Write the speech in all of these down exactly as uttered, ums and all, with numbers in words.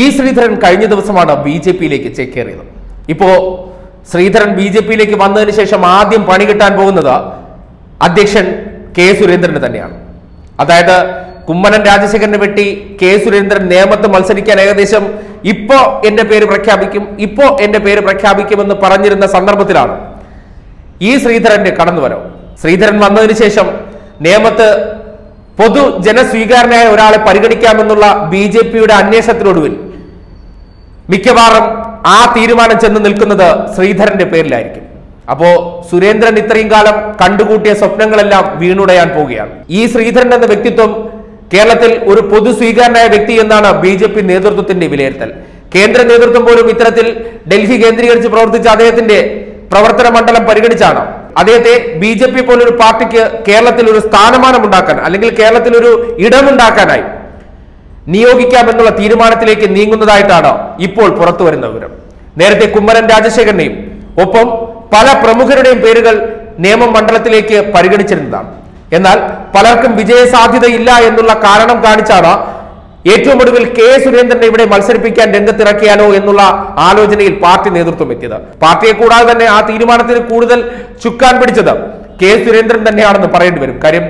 E. Sreedharan കഴിഞ്ഞ ദിവസമാണ് B J പിയിലേക്ക് ചേക്കേറിയത്. ഇപ്പോ ശ്രീധരൻ ബി ജെ പിയിലേക്ക് വന്നതിന് ശേഷം ആദ്യം പണി കിട്ടാൻ പോകുന്നത് അധ്യക്ഷൻ കെ. സുരേന്ദ്രന് തന്നെയാണ്. അതായത് കുമ്മരൻ രാജശേഖരനെ വെട്ടി കെ. സുരേന്ദ്രൻ നേമത്ത് മത്സരിക്കാൻ ഏകദേശം ഇപ്പോ എന്റെ പേര് പ്രഖ്യാപിക്കും ഇപ്പോ എന്റെ പേര് പ്രഖ്യാപിക്കുമെന്ന് പറഞ്ഞിരുന്ന സന്ദർഭത്തിലാണ് ഇ. ശ്രീധരന്റെ കടന്നുവരവ്. ശ്രീധരൻ വന്നതിന് ശേഷം നേമത്ത് പൊതു ജനസ്വീകാരനായ ഒരാളെ പരിഗണിക്കാമെന്നുള്ള ബി ജെ പിയുടെ അന്വേഷണത്തിനൊടുവിൽ മിക്കവാറും ആ തീരുമാനം ചെന്ന് നിൽക്കുന്നത് ശ്രീധരന്റെ പേരിലായിരിക്കും. അപ്പോ സുരേന്ദ്രൻ ഇത്രയും കാലം കണ്ടുകൂട്ടിയ സ്വപ്നങ്ങളെല്ലാം വീണുടയാൻ പോവുകയാണ്. ഇ. ശ്രീധരൻ എന്ന വ്യക്തിത്വം കേരളത്തിൽ ഒരു പൊതു സ്വീകാരനായ വ്യക്തി എന്നാണ് ബി ജെ പി നേതൃത്വത്തിന്റെ വിലയിരുത്തൽ. കേന്ദ്ര നേതൃത്വം പോലും ഇത്തരത്തിൽ ഡൽഹി കേന്ദ്രീകരിച്ച് പ്രവർത്തിച്ച അദ്ദേഹത്തിന്റെ പ്രവർത്തന മണ്ഡലം പരിഗണിച്ചാണ് അദ്ദേഹത്തെ ബി ജെ പി പോലൊരു പാർട്ടിക്ക് കേരളത്തിൽ ഒരു സ്ഥാനമാനമുണ്ടാക്കാൻ അല്ലെങ്കിൽ കേരളത്തിൽ ഒരു ഇടമുണ്ടാക്കാനായി നിയോഗിക്കാമെന്നുള്ള തീരുമാനത്തിലേക്ക് നീങ്ങുന്നതായിട്ടാണ് ഇപ്പോൾ പുറത്തു വരുന്ന വിവരം. നേരത്തെ കുമ്മരൻ രാജശേഖരനെയും ഒപ്പം പല പ്രമുഖരുടെയും പേരുകൾ നിയമ മണ്ഡലത്തിലേക്ക് പരിഗണിച്ചിരുന്നതാണ്. എന്നാൽ പലർക്കും വിജയ സാധ്യതയില്ല എന്നുള്ള കാരണം കാണിച്ചാണ് ഏറ്റവും ഒടുവിൽ കെ. സുരേന്ദ്രനെ ഇവിടെ മത്സരിപ്പിക്കാൻ രംഗത്തിറക്കിയാലോ എന്നുള്ള ആലോചനയിൽ പാർട്ടി നേതൃത്വം എത്തിയത്. പാർട്ടിയെ കൂടാതെ തന്നെ ആ തീരുമാനത്തിന് കൂടുതൽ ചുക്കാൻ പിടിച്ചത് കെ. സുരേന്ദ്രൻ തന്നെയാണെന്ന് പറയേണ്ടി വരും. കാര്യം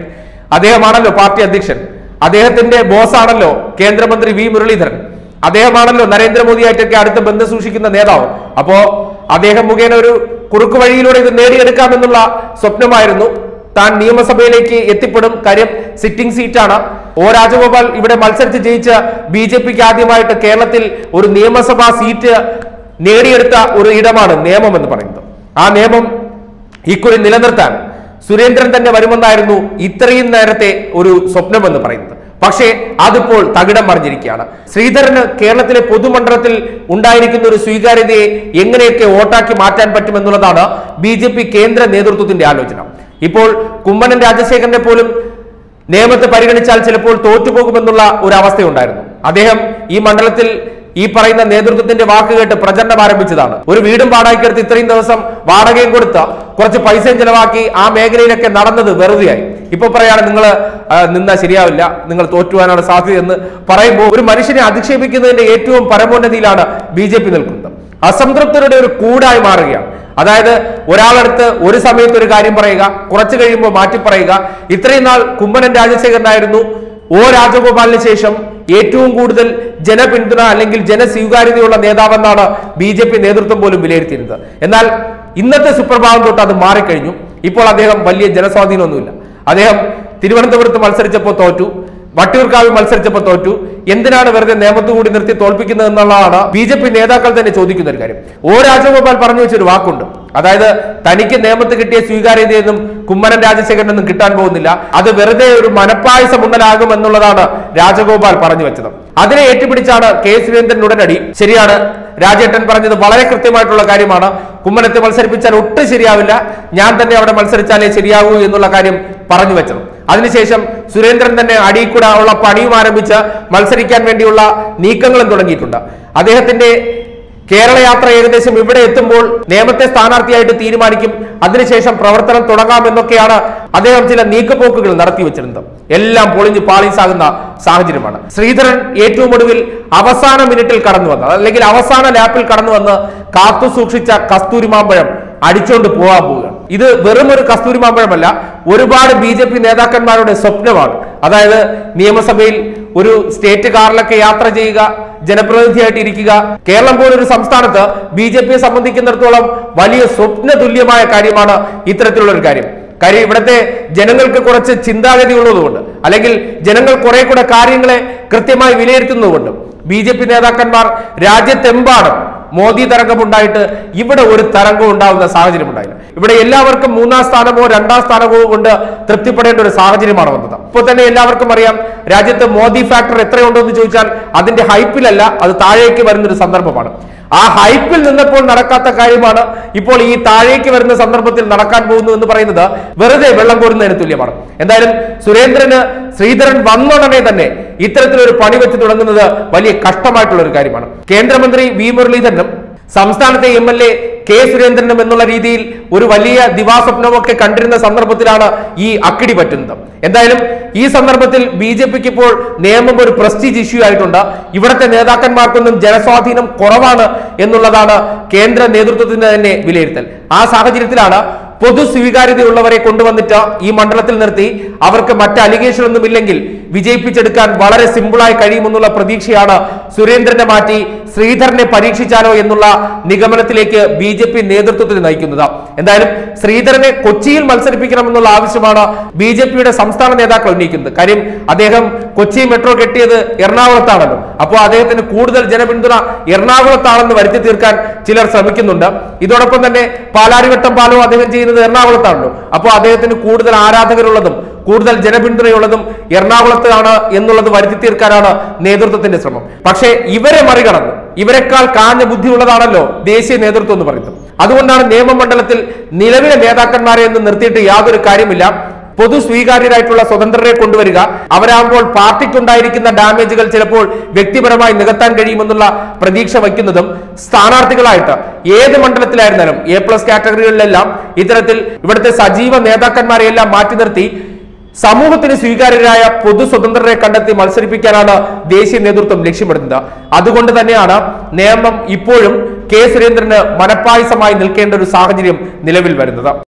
അദ്ദേഹമാണല്ലോ പാർട്ടി അധ്യക്ഷൻ, അദ്ദേഹത്തിന്റെ ബോസാണല്ലോ കേന്ദ്രമന്ത്രി വി. മുരളീധരൻ, അദ്ദേഹമാണല്ലോ നരേന്ദ്രമോദിയായിട്ടൊക്കെ അടുത്ത ബന്ധം സൂക്ഷിക്കുന്ന നേതാവ്. അപ്പോ അദ്ദേഹം മുഖേന ഒരു കുറുക്കു വഴിയിലൂടെ ഇത് നേടിയെടുക്കാമെന്നുള്ള സ്വപ്നമായിരുന്നു. താൻ നിയമസഭയിലേക്ക് എത്തിപ്പെടും, കാര്യം സിറ്റിംഗ് സീറ്റാണ്. ഒ. രാജഗോപാൽ ഇവിടെ മത്സരിച്ച് ജയിച്ച ബി ജെ പിക്ക് ആദ്യമായിട്ട് കേരളത്തിൽ ഒരു നിയമസഭാ സീറ്റ് നേടിയെടുത്ത ഒരു ഇടമാണ് നിയമം എന്ന് പറയുന്നത്. ആ നിയമം ഇക്കുറി നിലനിർത്താൻ സുരേന്ദ്രൻ തന്നെ വരുമെന്നായിരുന്നു ഇത്രയും നേരത്തെ ഒരു സ്വപ്നം എന്ന് പറയുന്നത്. പക്ഷേ അതിപ്പോൾ തകിടം മറിഞ്ഞിരിക്കുകയാണ്. ശ്രീധരന് കേരളത്തിലെ പൊതുമണ്ഡലത്തിൽ ഉണ്ടായിരിക്കുന്ന ഒരു സ്വീകാര്യതയെ എങ്ങനെയൊക്കെ വോട്ടാക്കി മാറ്റാൻ പറ്റുമെന്നുള്ളതാണ് ബി ജെ പി കേന്ദ്ര നേതൃത്വത്തിന്റെ ആലോചന. ഇപ്പോൾ കുമ്മനം രാജശേഖരനെ പോലും നിയമത്തെ പരിഗണിച്ചാൽ ചിലപ്പോൾ തോറ്റുപോകുമെന്നുള്ള ഒരു അവസ്ഥയുണ്ടായിരുന്നു. അദ്ദേഹം ഈ മണ്ഡലത്തിൽ ഈ പറയുന്ന നേതൃത്വത്തിന്റെ വാക്കുകേട്ട് പ്രചരണം ആരംഭിച്ചതാണ്. ഒരു വീടും വാടകയ്ക്ക് എടുത്ത് ഇത്രയും ദിവസം വാടകയും കൊടുത്ത് കുറച്ച് പൈസയും ചെലവാക്കി ആ മേഖലയിലൊക്കെ നടന്നത് വെറുതെയായി. ഇപ്പൊ പറയാണ് നിങ്ങൾ നിന്നാ ശരിയാവില്ല, നിങ്ങൾ തോറ്റുവാനാണ് സാധ്യത എന്ന് പറയുമ്പോൾ ഒരു മനുഷ്യനെ അധിക്ഷേപിക്കുന്നതിന്റെ ഏറ്റവും പരമോന്നതിയിലാണ് ബി ജെ പി നിൽക്കുന്നത്. അസംതൃപ്തരുടെ ഒരു കൂടായി മാറുകയാണ്. അതായത് ഒരാളടുത്ത് ഒരു സമയത്ത് ഒരു കാര്യം പറയുക, കുറച്ച് കഴിയുമ്പോൾ മാറ്റി പറയുക. ഇത്രയും നാൾ കുമ്മനം രാജശേഖരനായിരുന്നു ഒ. രാജഗോപാലിന് ശേഷം ഏറ്റവും കൂടുതൽ ജനപിന്തുണ അല്ലെങ്കിൽ ജനസ്വീകാര്യതയുള്ള നേതാവെന്നാണ് ബി ജെ പി നേതൃത്വം പോലും വിലയിരുത്തിയിരുന്നത്. എന്നാൽ ഇന്നത്തെ സുപ്രഭാവം തൊട്ട് അത് മാറിക്കഴിഞ്ഞു. ഇപ്പോൾ അദ്ദേഹം വലിയ ജനസ്വാധീനമൊന്നുമില്ല. അദ്ദേഹം തിരുവനന്തപുരത്ത് മത്സരിച്ചപ്പോൾ തോറ്റു, വാട്ട്യൂർ കാവിൽ മത്സരിച്ചപ്പോൾ തോറ്റു. എന്തിനാണ് വെറുതെ നിയമത്തു കൂടി നിർത്തി തോൽപ്പിക്കുന്നത് എന്നുള്ളതാണ് ബി ജെ പി നേതാക്കൾ തന്നെ ചോദിക്കുന്ന ഒരു കാര്യം. ഒ. രാജഗോപാൽ പറഞ്ഞു വെച്ചൊരു വാക്കുണ്ട്. അതായത് തനിക്ക് നിയമത്ത് കിട്ടിയ സ്വീകാര്യതയൊന്നും കുമ്മനം രാജശേഖരനൊന്നും കിട്ടാൻ പോകുന്നില്ല, അത് വെറുതെ ഒരു മനപ്പായസം ഉണ്ടലാകും എന്നുള്ളതാണ് രാജഗോപാൽ പറഞ്ഞു വെച്ചത്. അതിനെ ഏറ്റുപിടിച്ചാണ് കെ. സുരേന്ദ്രൻ ഉടനടി. ശരിയാണ്, രാജേട്ടൻ പറഞ്ഞത് വളരെ കൃത്യമായിട്ടുള്ള കാര്യമാണ്. കുമ്മനത്തെ മത്സരിപ്പിച്ചാൽ ഒട്ടും ശരിയാവില്ല, ഞാൻ തന്നെ അവിടെ മത്സരിച്ചാലേ ശരിയാകൂ എന്നുള്ള കാര്യം പറഞ്ഞു വെച്ചത്. അതിനുശേഷം സുരേന്ദ്രൻ തന്നെ അടിക്കൂടെ ഉള്ള പണിയും ആരംഭിച്ച് മത്സരിക്കാൻ വേണ്ടിയുള്ള നീക്കങ്ങളും തുടങ്ങിയിട്ടുണ്ട്. അദ്ദേഹത്തിന്റെ കേരള യാത്ര ഏകദേശം ഇവിടെ എത്തുമ്പോൾ നേമത്തെ സ്ഥാനാർത്ഥിയായിട്ട് തീരുമാനിക്കും, അതിനുശേഷം പ്രവർത്തനം തുടങ്ങാമെന്നൊക്കെയാണ് അദ്ദേഹം ചില നീക്കപ്പോക്കുകൾ നടത്തിവെച്ചിരുന്നത്. എല്ലാം പൊളിഞ്ഞ് പാളീസാകുന്ന സാഹചര്യമാണ്. ശ്രീധരൻ ഏറ്റവും ഒടുവിൽ അവസാന മിനിറ്റിൽ കടന്നു വന്ന് അല്ലെങ്കിൽ അവസാന ലാപ്പിൽ കടന്നു വന്ന് കാത്തു സൂക്ഷിച്ച കസ്തൂരി മാമ്പഴം അടിച്ചോണ്ട് പോകാൻ പോവുകയാണ്. ഇത് വെറും ഒരു കസ്തൂരി മാമ്പഴമല്ല, ഒരുപാട് ബി ജെ പി നേതാക്കന്മാരുടെ സ്വപ്നമാണ്. അതായത് നിയമസഭയിൽ ഒരു സ്റ്റേറ്റ് കാറിലൊക്കെ യാത്ര ചെയ്യുക, ജനപ്രതിനിധിയായിട്ട് ഇരിക്കുക. കേരളം പോലൊരു സംസ്ഥാനത്ത് ബി ജെ പിയെ സംബന്ധിക്കുന്നിടത്തോളം വലിയ സ്വപ്ന തുല്യമായ കാര്യമാണ് ഇത്തരത്തിലുള്ള ഒരു കാര്യം. കാര്യം ഇവിടുത്തെ ജനങ്ങൾക്ക് കുറച്ച് ചിന്താഗതി ഉള്ളതുകൊണ്ട് അല്ലെങ്കിൽ ജനങ്ങൾ കുറെ കൂടെ കാര്യങ്ങളെ കൃത്യമായി വിലയിരുത്തുന്നതുകൊണ്ട് ബി ജെ പി നേതാക്കന്മാർ രാജ്യത്തെമ്പാടും മോദി തരംഗമുണ്ടായിട്ട് ഇവിടെ ഒരു തരംഗം ഉണ്ടാവുന്ന സാഹചര്യം ഉണ്ടായില്ല. ഇവിടെ എല്ലാവർക്കും മൂന്നാം സ്ഥാനമോ രണ്ടാം സ്ഥാനമോ കൊണ്ട് തൃപ്തിപ്പെടേണ്ട ഒരു സാഹചര്യമാണ് വന്നത്. ഇപ്പൊ തന്നെ എല്ലാവർക്കും അറിയാം, രാജ്യത്ത് മോദി ഫാക്ടർ എത്രയുണ്ടോ എന്ന് ചോദിച്ചാൽ അതിന്റെ ഹൈപ്പിലല്ല, അത് താഴേക്ക് വരുന്നൊരു സന്ദർഭമാണ്. ആ ഹൈപ്പിൽ നിന്നപ്പോൾ നടക്കാത്ത കാര്യമാണ് ഇപ്പോൾ ഈ താഴേക്ക് വരുന്ന സന്ദർഭത്തിൽ നടക്കാൻ പോകുന്നു എന്ന് പറയുന്നത് വെറുതെ വെള്ളം കോരുന്നതിന് തുല്യമാണ്. എന്തായാലും സുരേന്ദ്രന് ശ്രീധരൻ വന്നുടനെ തന്നെ ഇത്തരത്തിലൊരു പണി വെച്ച് തുടങ്ങുന്നത് വലിയ കഷ്ടമായിട്ടുള്ള ഒരു കാര്യമാണ്. കേന്ദ്രമന്ത്രി വി. മുരളീധരനും സംസ്ഥാനത്തെ എം എൽ എ കെ സുരേന്ദ്രനും എന്നുള്ള രീതിയിൽ ഒരു വലിയ ദിവാസ്വപ്നമൊക്കെ കണ്ടിരുന്ന സന്ദർഭത്തിലാണ് ഈ അക്കിടി പറ്റുന്നത്. എന്തായാലും ഈ സന്ദർഭത്തിൽ ബി ജെ പിക്ക് ഇപ്പോൾ നിയമം ഒരു പ്രസ്റ്റീജ് ഇഷ്യൂ ആയിട്ടുണ്ട്. ഇവിടുത്തെ നേതാക്കന്മാർക്കൊന്നും ജനസ്വാധീനം കുറവാണ് എന്നുള്ളതാണ് കേന്ദ്ര നേതൃത്വത്തിന്റെ തന്നെ വിലയിരുത്തൽ. ആ സാഹചര്യത്തിലാണ് പൊതു സ്വീകാര്യതയുള്ളവരെ കൊണ്ടുവന്നിട്ട് ഈ മണ്ഡലത്തിൽ നിർത്തി അവർക്ക് മറ്റ് അലിഗേഷൻ ഒന്നും ഇല്ലെങ്കിൽ വിജയിപ്പിച്ചെടുക്കാൻ വളരെ സിമ്പിളായി കഴിയുമെന്നുള്ള പ്രതീക്ഷയാണ്. സുരേന്ദ്രനെ മാറ്റി ശ്രീധരനെ പരീക്ഷിച്ചാലോ എന്നുള്ള നിഗമനത്തിലേക്ക് ബി ജെ പി നേതൃത്വത്തിന് നയിക്കുന്നത്. എന്തായാലും ശ്രീധരനെ കൊച്ചിയിൽ മത്സരിപ്പിക്കണമെന്നുള്ള ആവശ്യമാണ് ബി ജെ പിയുടെ സംസ്ഥാന നേതാക്കൾ ഉന്നയിക്കുന്നത്. കാര്യം അദ്ദേഹം കൊച്ചി മെട്രോ കെട്ടിയത് എറണാകുളത്താണല്ലോ, അപ്പോൾ അദ്ദേഹത്തിന് കൂടുതൽ ജനപിന്തുണ എറണാകുളത്താണെന്ന് വരുത്തി തീർക്കാൻ ചിലർ ശ്രമിക്കുന്നുണ്ട്. ഇതോടൊപ്പം തന്നെ പാലാരിവട്ടം പാലവും അദ്ദേഹം ചെയ്യുന്നത് എറണാകുളത്താണല്ലോ, അപ്പോൾ അദ്ദേഹത്തിന് കൂടുതൽ ആരാധകരുള്ളതും കൂടുതൽ ജനപിന്തുണയുള്ളതും എറണാകുളത്താണ് എന്നുള്ളത് വരുത്തി തീർക്കാനാണ് നേതൃത്വത്തിന്റെ ശ്രമം. പക്ഷേ ഇവരെ മറികടന്ന് ഇവരെക്കാൾ കാഞ്ഞ ബുദ്ധിയുള്ളതാണല്ലോ ദേശീയ നേതൃത്വം എന്ന് പറയുന്നത്. അതുകൊണ്ടാണ് നിയമമണ്ഡലത്തിൽ നിലവിലെ നേതാക്കന്മാരെ എന്ന് നിർത്തിയിട്ട് യാതൊരു കാര്യമില്ല. പൊതു സ്വീകാര്യരായിട്ടുള്ള സ്വതന്ത്രരെ കൊണ്ടുവരിക, അവരാകുമ്പോൾ പാർട്ടിക്കുണ്ടായിരിക്കുന്ന ഡാമേജുകൾ ചിലപ്പോൾ വ്യക്തിപരമായി നികത്താൻ കഴിയുമെന്നുള്ള പ്രതീക്ഷ വയ്ക്കുന്നതും സ്ഥാനാർത്ഥികളായിട്ട് ഏത് മണ്ഡലത്തിലായിരുന്നാലും എ പ്ലസ് കാറ്റഗറികളിലെല്ലാം ഇത്തരത്തിൽ ഇവിടുത്തെ സജീവ നേതാക്കന്മാരെയെല്ലാം മാറ്റി നിർത്തി സമൂഹത്തിന് സ്വീകാര്യരായ പൊതു സ്വതന്ത്രരെ കണ്ടെത്തി മത്സരിപ്പിക്കാനാണ് ദേശീയ നേതൃത്വം ലക്ഷ്യമിടുന്നത്. അതുകൊണ്ട് തന്നെയാണ് നിയമം ഇപ്പോഴും കെ സുരേന്ദ്രന് മനപ്പായസമായി നിൽക്കേണ്ട ഒരു സാഹചര്യം നിലവിൽ വരുന്നത്.